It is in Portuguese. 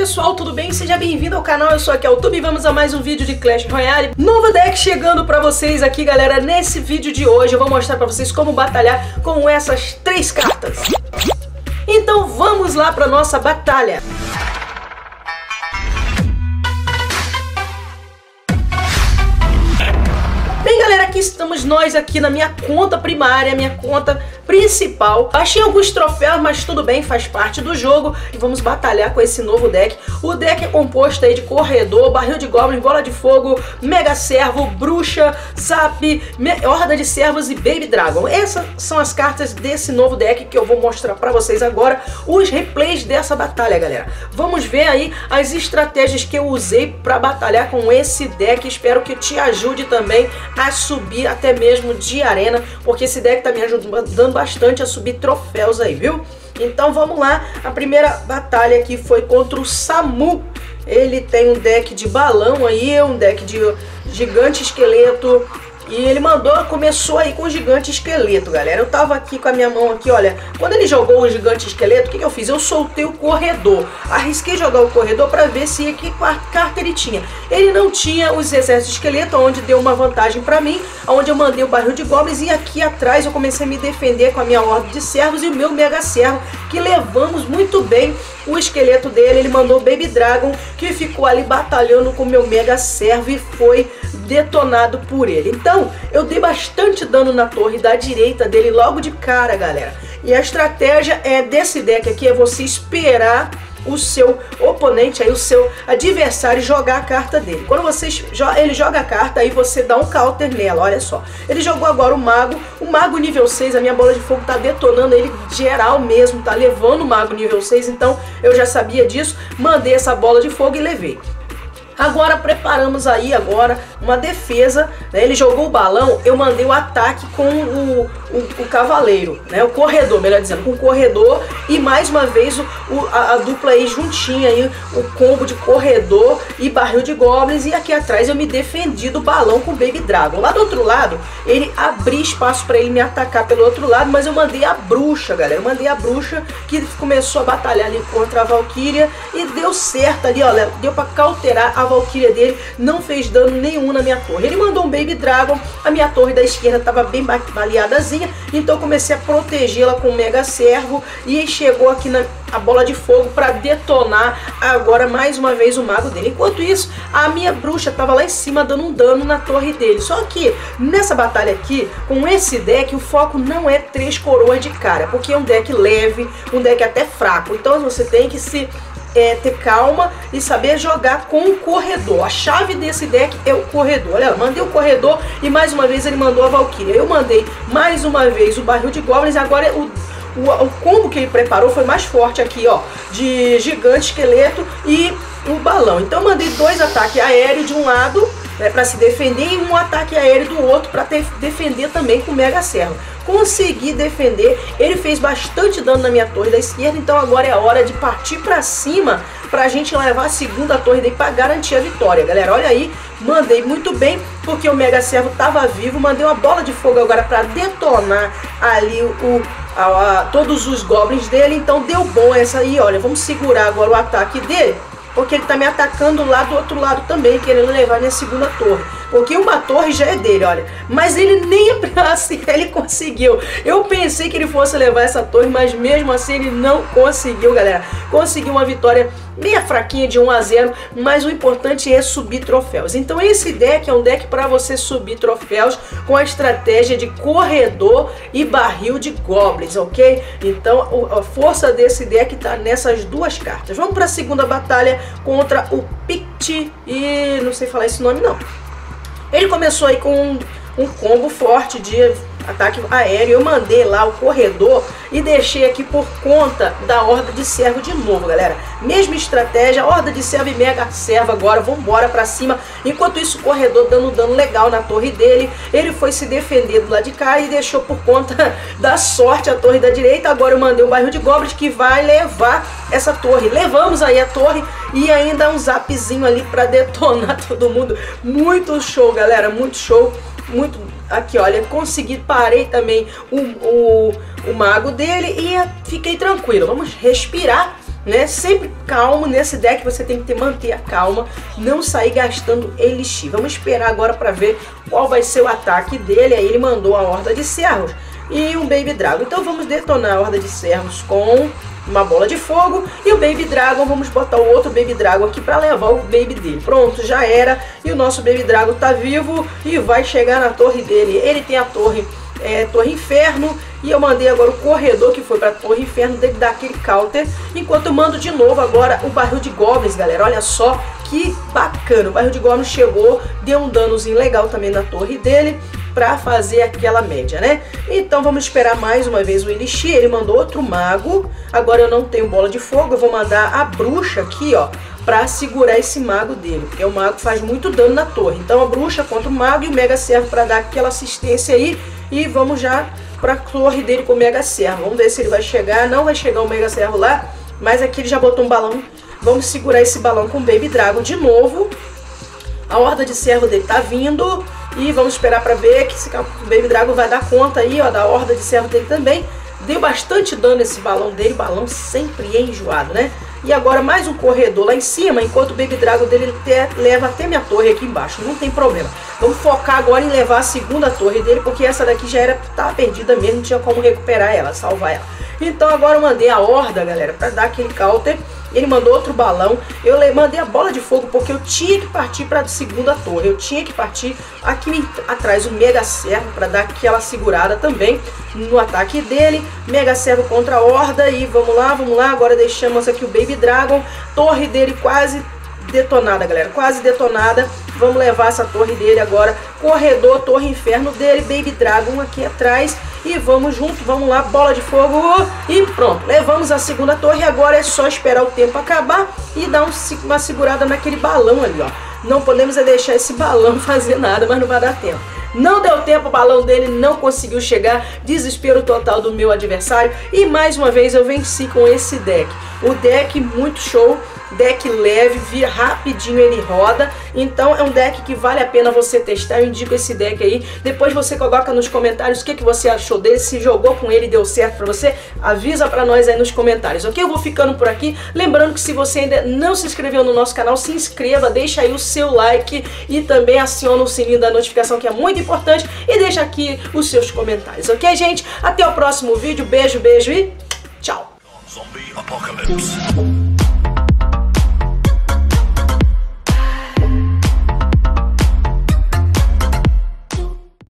pessoal, tudo bem? Seja bem-vindo ao canal, eu sou aqui, é o Tubi, e vamos a mais um vídeo de Clash Royale. Nova deck chegando pra vocês aqui, galera. Nesse vídeo de hoje eu vou mostrar pra vocês como batalhar com essas três cartas. Então vamos lá pra nossa batalha. Estamos nós aqui na minha conta primária, minha conta principal. Achei alguns troféus, mas tudo bem, faz parte do jogo. E vamos batalhar com esse novo deck. O deck é composto aí de Corredor, Barril de Goblin, Bola de Fogo, Mega Servo, Bruxa, Zap, Horda de Servos e Baby Dragon. Essas são as cartas desse novo deck que eu vou mostrar pra vocês agora. Os replays dessa batalha, galera. Vamos ver aí as estratégias que eu usei pra batalhar com esse deck. Espero que te ajude também a subir até mesmo de arena, porque esse deck tá me ajudando bastante a subir troféus aí, viu? Então vamos lá, a primeira batalha aqui foi contra o Samu. Ele tem um deck de balão aí, um deck de gigante esqueleto, e ele começou aí com o gigante esqueleto, galera. Eu tava aqui com a minha mão aqui, olha, quando ele jogou o gigante esqueleto, o que eu fiz? Eu soltei o corredor, arrisquei jogar o corredor pra ver se que carta ele tinha. Ele não tinha os exércitos de esqueleto, onde deu uma vantagem pra mim, onde eu mandei o barril de goblins, e aqui atrás eu comecei a me defender com a minha horda de servos e o meu mega servo, que levamos muito bem o esqueleto dele. Ele mandou o Baby Dragon, que ficou ali batalhando com o meu mega servo e foi detonado por ele. Então eu dei bastante dano na torre da direita dele logo de cara, galera. E a estratégia desse deck aqui é você esperar o seu oponente, aí o seu adversário, jogar a carta dele. Quando você ele joga a carta, aí você dá um counter nela. Olha só, ele jogou agora o mago nível 6, a minha bola de fogo tá detonando ele geral mesmo, tá levando o mago nível 6, então eu já sabia disso, mandei essa bola de fogo e levei. Agora preparamos aí agora uma defesa, né? Ele jogou o balão, eu mandei o ataque com o cavaleiro, né? O corredor, melhor dizendo, com o corredor, e mais uma vez a dupla aí juntinha, aí, o combo de corredor e barril de goblins, e aqui atrás eu me defendi do balão com o Baby Dragon. Lá do outro lado, ele abri espaço para ele me atacar pelo outro lado, mas eu mandei a bruxa, galera, eu mandei a bruxa, que começou a batalhar ali contra a Valquíria, e deu certo ali, olha, deu para cauterar a Valquíria dele, não fez dano nenhum na minha torre. Ele mandou um Baby Dragon, a minha torre da esquerda estava bem baleadazinha, então eu comecei a protegê-la com o Mega Servo, e chegou aqui na a bola de fogo para detonar agora mais uma vez o mago dele. Enquanto isso, a minha bruxa estava lá em cima dando um dano na torre dele. Só que nessa batalha aqui, com esse deck, o foco não é três coroas de cara, porque é um deck leve, um deck até fraco, então você tem que se... ter calma e saber jogar com o corredor. A chave desse deck é o corredor. Olha, mandei o corredor e mais uma vez ele mandou a Valquíria. Eu mandei mais uma vez o barril de goblins. Agora o combo que ele preparou foi mais forte aqui, ó, de gigante esqueleto e o balão. Então eu mandei dois ataques aéreos de um lado, né, para se defender, e um ataque aéreo do outro para defender também com o Mega Servo. Consegui defender, ele fez bastante dano na minha torre da esquerda, então agora é a hora de partir pra cima pra gente levar a segunda torre daí pra garantir a vitória, galera. Olha aí, mandei muito bem, porque o Mega Servo tava vivo, mandei uma bola de fogo agora pra detonar ali todos os goblins dele, então deu bom essa aí, olha, vamos segurar agora o ataque dele, porque ele tá me atacando lá do outro lado também, querendo levar minha segunda torre. Porque uma torre já é dele, olha. Mas ele nem assim, ele conseguiu. Eu pensei que ele fosse levar essa torre, mas mesmo assim ele não conseguiu, galera. Conseguiu uma vitória meia fraquinha de 1 a 0, mas o importante é subir troféus. Então esse deck é um deck para você subir troféus com a estratégia de corredor e barril de goblins, ok? Então a força desse deck tá nessas duas cartas. Vamos para a segunda batalha contra o Pichi, e não sei falar esse nome não. Ele começou aí com um combo forte de ataque aéreo. Eu mandei lá o corredor e deixei aqui por conta da horda de servo de novo, galera. Mesma estratégia, horda de servo e mega servo agora. Vambora pra cima. Enquanto isso, o corredor dando dano legal na torre dele. Ele foi se defender do lado de cá e deixou por conta da sorte a torre da direita. Agora eu mandei o barril de goblins, que vai levar essa torre. Levamos aí a torre e ainda um zapzinho ali pra detonar todo mundo. Muito show, galera. Muito show. Muito... Aqui, olha, consegui, parei também o mago dele e fiquei tranquilo. Vamos respirar né? Sempre calmo nesse deck, você tem que manter a calma, não sair gastando elixir. Vamos esperar agora para ver qual vai ser o ataque dele. Aí ele mandou a Horda de Servos e um Baby Dragon. Então vamos detonar a Horda de Servos com uma bola de fogo e o Baby Dragon. Vamos botar o outro Baby Dragon aqui para levar o Baby dele. Pronto, já era. E o nosso Baby Dragon tá vivo e vai chegar na torre dele. Ele tem a torre, Torre Inferno, e eu mandei agora o Corredor, que foi pra Torre Inferno, deve dar aquele counter, enquanto eu mando de novo agora o Barril de Goblins, galera. Olha só que bacana, o Barril de Goblins chegou, deu um danozinho legal também na torre dele, pra fazer aquela média, né? Então vamos esperar mais uma vez o elixir. Ele mandou outro mago, agora eu não tenho bola de fogo, eu vou mandar a bruxa aqui, ó, pra segurar esse mago dele, porque o mago faz muito dano na torre. Então a bruxa contra o mago e o Mega Servo pra dar aquela assistência aí. E vamos já pra torre dele com o Mega Servo. Vamos ver se ele vai chegar. Não vai chegar o Mega Servo lá, mas aqui ele já botou um balão. Vamos segurar esse balão com o Baby Dragon de novo. A Horda de Servo dele tá vindo e vamos esperar pra ver que esse Baby Dragon vai dar conta aí, ó, da Horda de Servo dele também. Deu bastante dano esse balão dele, balão sempre é enjoado, né? E agora mais um corredor lá em cima, enquanto o Baby Dragon dele leva até minha torre aqui embaixo, não tem problema. Vamos focar agora em levar a segunda torre dele, porque essa daqui já era, tá perdida mesmo, não tinha como recuperar ela, salvar ela. Então agora eu mandei a horda, galera, pra dar aquele counter. Ele mandou outro balão, eu mandei a bola de fogo porque eu tinha que partir para a segunda torre. Eu tinha que partir aqui atrás o Mega Servo para dar aquela segurada também no ataque dele. Mega Servo contra a Horda e vamos lá, agora deixamos aqui o Baby Dragon. Torre dele quase detonada, galera, quase detonada. Vamos levar essa torre dele agora. Corredor, Torre Inferno dele, Baby Dragon aqui atrás. E vamos junto, vamos lá, bola de fogo e pronto, levamos a segunda torre. Agora é só esperar o tempo acabar e dar uma segurada naquele balão ali, ó. Não podemos é deixar esse balão fazer nada, mas não vai dar tempo. Não deu tempo, o balão dele não conseguiu chegar, desespero total do meu adversário. E mais uma vez eu venci com esse deck, o deck muito show, deck leve, via rapidinho ele roda. Então é um deck que vale a pena você testar, eu indico esse deck aí. Depois você coloca nos comentários o que você achou dele, se jogou com ele, deu certo pra você, avisa pra nós aí nos comentários, ok? Eu vou ficando por aqui, lembrando que se você ainda não se inscreveu no nosso canal, se inscreva, deixa aí o seu like e também aciona o sininho da notificação, que é muito importante, e deixa aqui os seus comentários, ok, gente? Até o próximo vídeo, beijo, beijo e tchau! Zombie Apocalypse.